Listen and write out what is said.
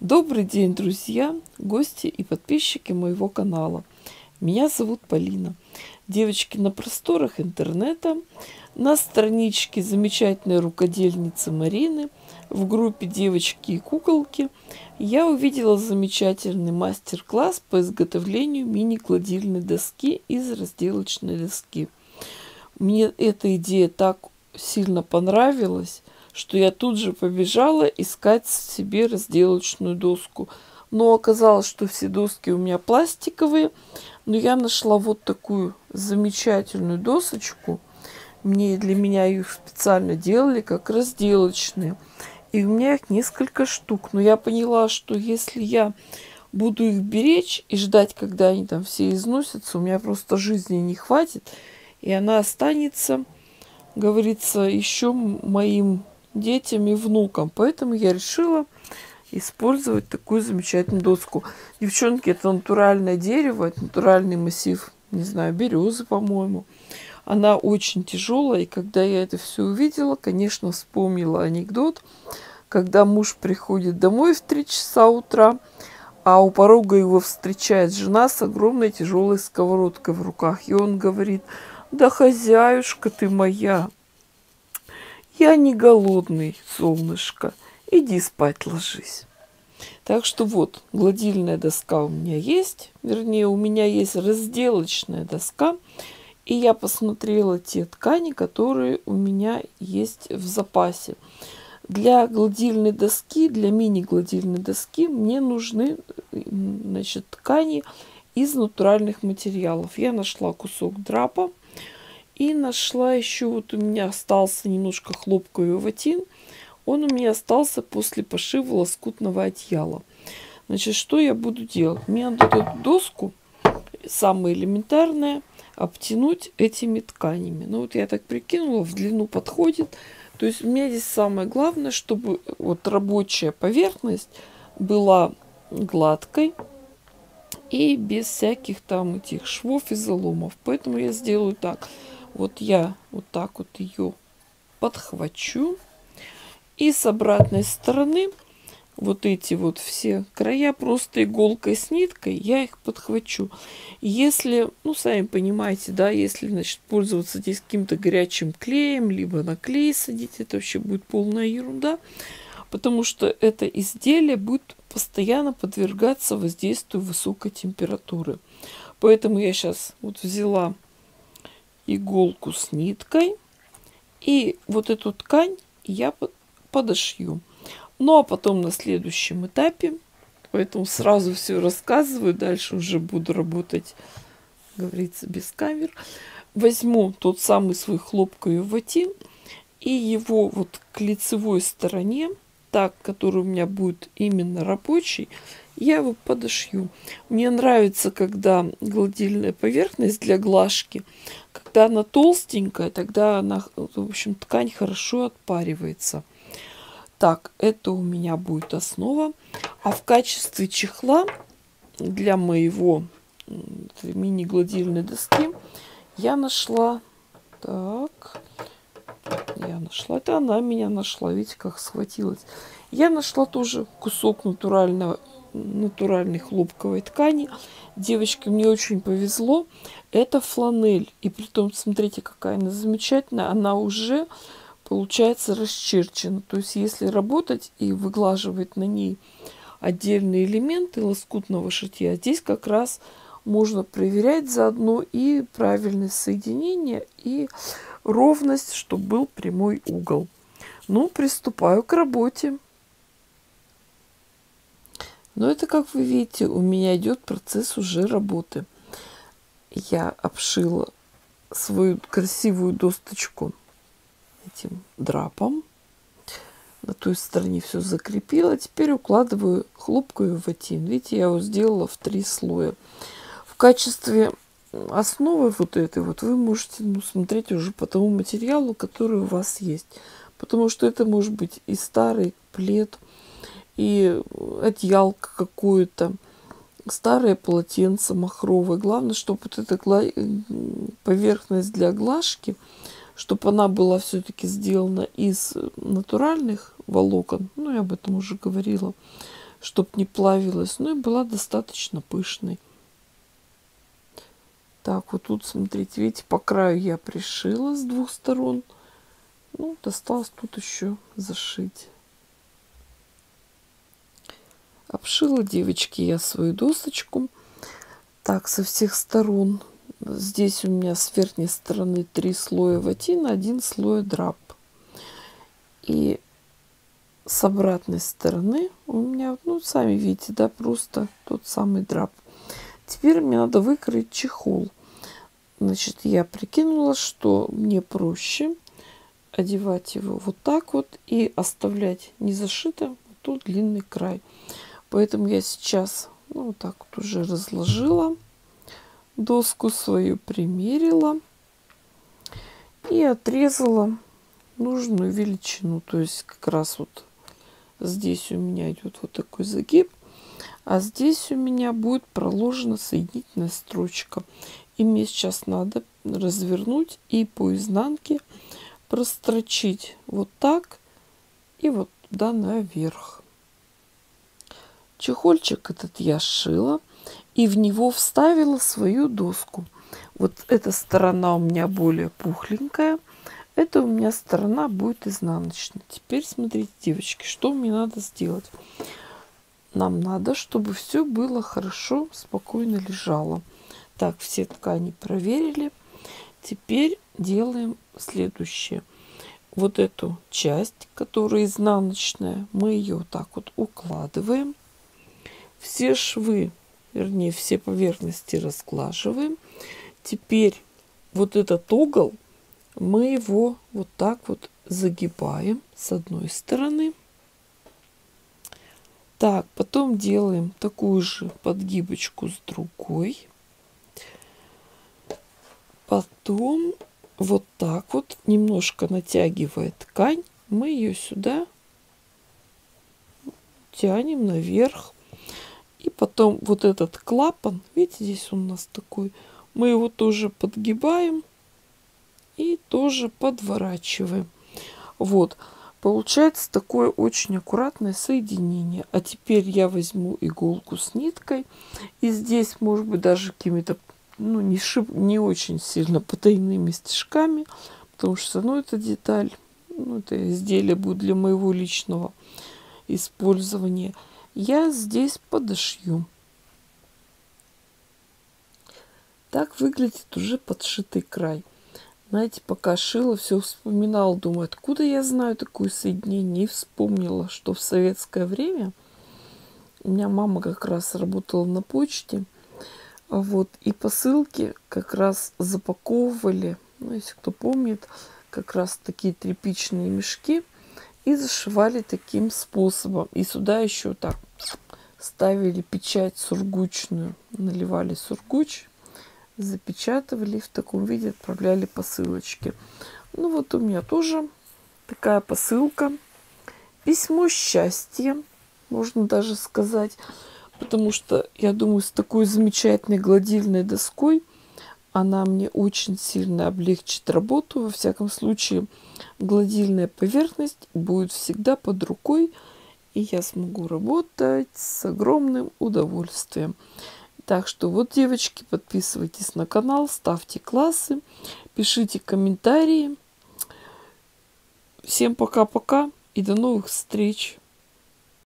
Добрый день, друзья, гости и подписчики моего канала. Меня зовут Полина. Девочки на просторах интернета, на страничке замечательной рукодельницы Марины, в группе «Девочки и куколки» я увидела замечательный мастер-класс по изготовлению мини-кладильной доски из разделочной доски. Мне эта идея так сильно понравилась, что я тут же побежала искать себе разделочную доску. Но оказалось, что все доски у меня пластиковые. Но я нашла вот такую замечательную досочку. Для меня их специально делали как разделочные. И у меня их несколько штук. Но я поняла, что если я буду их беречь и ждать, когда они там все износятся, у меня просто жизни не хватит. И она останется, говорится, еще моим детям и внукам. Поэтому я решила использовать такую замечательную доску. Девчонки, это натуральное дерево, это натуральный массив, не знаю, березы, по-моему. Она очень тяжелая, и когда я это все увидела, конечно, вспомнила анекдот, когда муж приходит домой в 3 часа утра, а у порога его встречает жена с огромной тяжелой сковородкой в руках. И он говорит: да, хозяюшка ты моя, я не голодный, солнышко. Иди спать ложись. Так что вот, гладильная доска у меня есть. Вернее, у меня есть разделочная доска. И я посмотрела те ткани, которые у меня есть в запасе. Для гладильной доски, для мини-гладильной доски мне нужны, значит, ткани из натуральных материалов. Я нашла кусок драпа. И нашла еще, вот у меня остался немножко хлопковый ватин. Он у меня остался после пошива лоскутного одеяла. Значит, что я буду делать? Мне надо эту доску, самое элементарное, обтянуть этими тканями. Ну, вот я так прикинула, в длину подходит. То есть у меня здесь самое главное, чтобы вот рабочая поверхность была гладкой и без всяких там этих швов и заломов. Поэтому я сделаю так. Вот я вот так вот ее подхвачу. И с обратной стороны вот эти вот все края просто иголкой с ниткой я их подхвачу. Если, ну, сами понимаете, да, если, значит, пользоваться здесь каким-то горячим клеем, либо на клей садить, это вообще будет полная ерунда, потому что это изделие будет постоянно подвергаться воздействию высокой температуры. Поэтому я сейчас вот взяла иголку с ниткой и вот эту ткань я подошью. Ну а потом на следующем этапе, поэтому сразу все рассказываю, дальше уже буду работать, говорится, без камер. Возьму тот самый свой хлопковый ватин и его вот к лицевой стороне, так, который у меня будет именно рабочий, я его подошью. Мне нравится, когда гладильная поверхность для глажки, когда она толстенькая, тогда она, в общем, ткань хорошо отпаривается. Так, это у меня будет основа. А в качестве чехла для моего мини-гладильной доски я нашла... Так, я нашла. Это она меня нашла. Видите, как схватилась. Я нашла тоже кусок натуральной хлопковой ткани. Девочки, мне очень повезло. Это фланель. И притом, смотрите, какая она замечательная. Она уже... получается расчерчено. То есть если работать и выглаживать на ней отдельные элементы лоскутного шитья, здесь как раз можно проверять заодно и правильность соединения, и ровность, чтобы был прямой угол. Ну, приступаю к работе. Но это, как вы видите, у меня идет процесс уже работы. Я обшила свою красивую досточку этим драпом, на той стороне все закрепила. Теперь укладываю хлопковый ватин. Видите, я его сделала в 3 слоя. В качестве основы вот этой вот вы можете, ну, смотреть уже по тому материалу, который у вас есть, потому что это может быть и старый плед, и одеялка какое-то, старое полотенце махровое. Главное, чтобы вот эта поверхность для глажки, чтобы она была все-таки сделана из натуральных волокон. Ну, я об этом уже говорила. чтобы не плавилась, ну и была достаточно пышной. Так, вот тут, смотрите, видите, по краю я пришила с двух сторон. Ну, осталось тут еще зашить. Обшила, девочки, я свою досочку. Так, со всех сторон. Здесь у меня с верхней стороны 3 слоя ватина, 1 слой драп. И с обратной стороны у меня, ну, сами видите, да, просто тот самый драп. Теперь мне надо выкроить чехол. Значит, я прикинула, что мне проще одевать его вот так вот и оставлять не зашитым тут длинный край. Поэтому я сейчас, ну, вот так вот уже разложила доску свою, примерила и отрезала нужную величину. То есть как раз вот здесь у меня идет вот такой загиб, а здесь у меня будет проложена соединительная строчка. И мне сейчас надо развернуть и по изнанке прострочить вот так и вот туда наверх. Чехольчик этот я сшила и в него вставила свою доску. Вот эта сторона у меня более пухленькая, это у меня сторона будет изнаночной. Теперь смотрите, девочки, что мне надо сделать. Нам надо, чтобы все было хорошо, спокойно лежало. Так, все ткани проверили. Теперь делаем следующее. Вот эту часть, которая изнаночная, мы ее так вот укладываем. Все швы, вернее, все поверхности разглаживаем. Теперь вот этот угол, мы его вот так вот загибаем с одной стороны. Так, потом делаем такую же подгибочку с другой. Потом вот так вот, немножко натягивая ткань, мы ее сюда тянем наверх. И потом вот этот клапан, видите, здесь он у нас такой, мы его тоже подгибаем и тоже подворачиваем. Вот, получается такое очень аккуратное соединение. А теперь я возьму иголку с ниткой и здесь, может быть, даже какими-то, ну, не очень сильно потайными стежками, потому что все равно это деталь, ну, это изделие будет для моего личного использования. Я здесь подошью. Так выглядит уже подшитый край. Знаете, пока шила, все вспоминала, думаю, откуда я знаю такое соединение. И вспомнила, что в советское время у меня мама как раз работала на почте. Вот, и посылки как раз запаковывали, ну, если кто помнит, как раз такие тряпичные мешки и зашивали таким способом. И сюда еще так ставили печать сургучную, наливали сургуч, запечатывали и в таком виде отправляли посылочки. Ну вот у меня тоже такая посылка. Письмо счастья, можно даже сказать. Потому что, я думаю, с такой замечательной гладильной доской она мне очень сильно облегчит работу. Во всяком случае, гладильная поверхность будет всегда под рукой, и я смогу работать с огромным удовольствием. Так что вот, девочки, подписывайтесь на канал, ставьте классы, пишите комментарии. Всем пока-пока и до новых встреч!